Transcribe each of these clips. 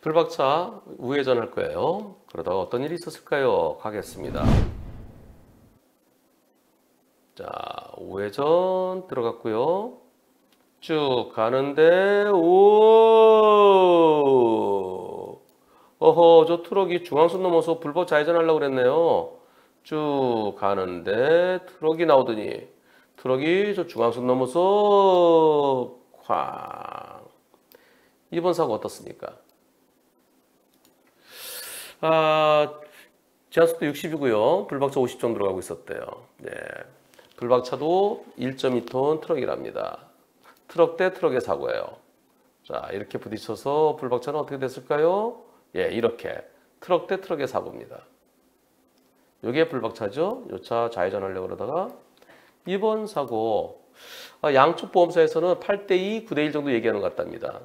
블박차 우회전할 거예요. 그러다가 어떤 일이 있었을까요? 가겠습니다. 자, 우회전 들어갔고요. 쭉 가는데 오, 어허, 저 트럭이 중앙선 넘어서 불법 좌회전하려고 그랬네요. 쭉 가는데 트럭이 나오더니 트럭이 저 중앙선 넘어서 쾅. 이번 사고 어떻습니까? 아, 제한속도 60이고요. 블박차 50 정도 들어가고 있었대요. 네, 블박차도 1.2톤 트럭이랍니다. 트럭 대 트럭의 사고예요. 자, 이렇게 부딪혀서 블박차는 어떻게 됐을까요? 예, 이렇게 트럭 대 트럭의 사고입니다. 요게 블박차죠. 요 차 좌회전하려고 그러다가 이번 사고, 양쪽 보험사에서는 8대2, 9대1 정도 얘기하는 것 같답니다.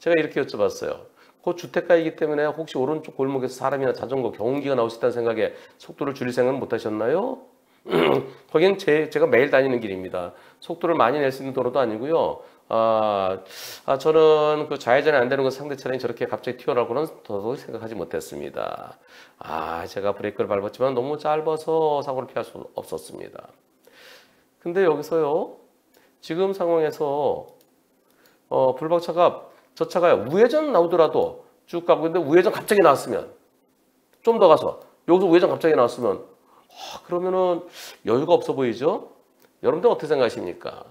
제가 이렇게 여쭤봤어요. 그 주택가이기 때문에 혹시 오른쪽 골목에서 사람이나 자전거, 경운기가 나올 수 있다는 생각에 속도를 줄일 생각은 못 하셨나요? 거긴 제가 매일 다니는 길입니다. 속도를 많이 낼 수 있는 도로도 아니고요. 저는 그 좌회전이 안 되는 건 상대 차량이 저렇게 갑자기 튀어나오고는 더더욱 생각하지 못했습니다. 제가 브레이크를 밟았지만 너무 짧아서 사고를 피할 수 없었습니다. 근데 여기서요, 지금 상황에서 블박차가, 저 차가 우회전 나오더라도 쭉 가고 있는데 우회전 갑자기 나왔으면, 좀 더 가서 여기서 우회전 갑자기 나왔으면, 그러면은 여유가 없어 보이죠? 여러분들 어떻게 생각하십니까?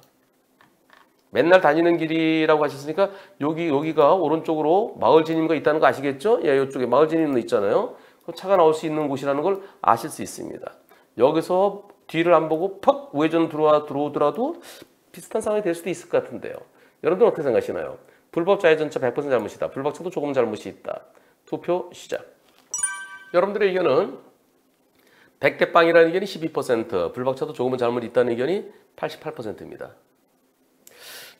맨날 다니는 길이라고 하셨으니까 여기가 오른쪽으로 마을 진입로가 있다는 거 아시겠죠? 예, 이쪽에 마을 진입로 있잖아요. 차가 나올 수 있는 곳이라는 걸 아실 수 있습니다. 여기서 뒤를 안 보고 팍 우회전 들어오더라도 비슷한 상황이 될 수도 있을 것 같은데요. 여러분들 어떻게 생각하시나요? 불법 좌회전차 100% 잘못이다. 블박차도 조금 잘못이 있다. 투표 시작. 여러분들의 의견은 100대 빵이라는 의견이 12%, 블박차도 조금은 잘못이 있다는 의견이 88%입니다.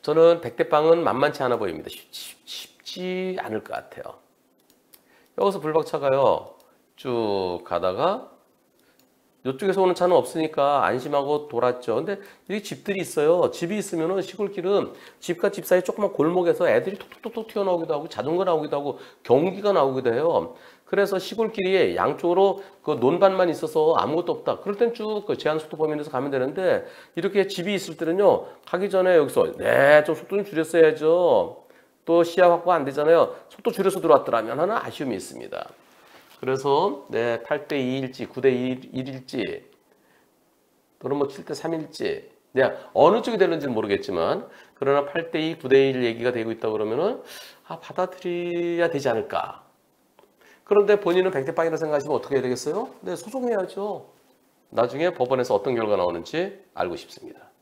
저는 100대 빵은 만만치 않아 보입니다. 쉽지 않을 것 같아요. 여기서 블박차가요, 쭉 가다가 이쪽에서 오는 차는 없으니까 안심하고 돌았죠. 근데 여기 집들이 있어요. 집이 있으면은 시골길은 집과 집 사이 조그만 골목에서 애들이 톡톡톡 튀어나오기도 하고 자전거 나오기도 하고 경운기가 나오기도 해요. 그래서 시골길이 양쪽으로 그 논밭만 있어서 아무것도 없다. 그럴 땐 쭉 그 제한속도 범위에서 가면 되는데, 이렇게 집이 있을 때는요, 가기 전에 여기서 좀 속도 좀 줄였어야죠. 또 시야 확보 안 되잖아요. 속도 줄여서 들어왔더라면 하는 아쉬움이 있습니다. 그래서 8대2일지 9대1일지 또는 뭐 7대3일지 어느 쪽이 되는지는 모르겠지만, 그러나 8대2 9대1 얘기가 되고 있다 그러면은 받아들여야 되지 않을까. 그런데 본인은 100대 빵이라고 생각하시면 어떻게 해야 되겠어요? 소송해야죠. 나중에 법원에서 어떤 결과가 나오는지 알고 싶습니다.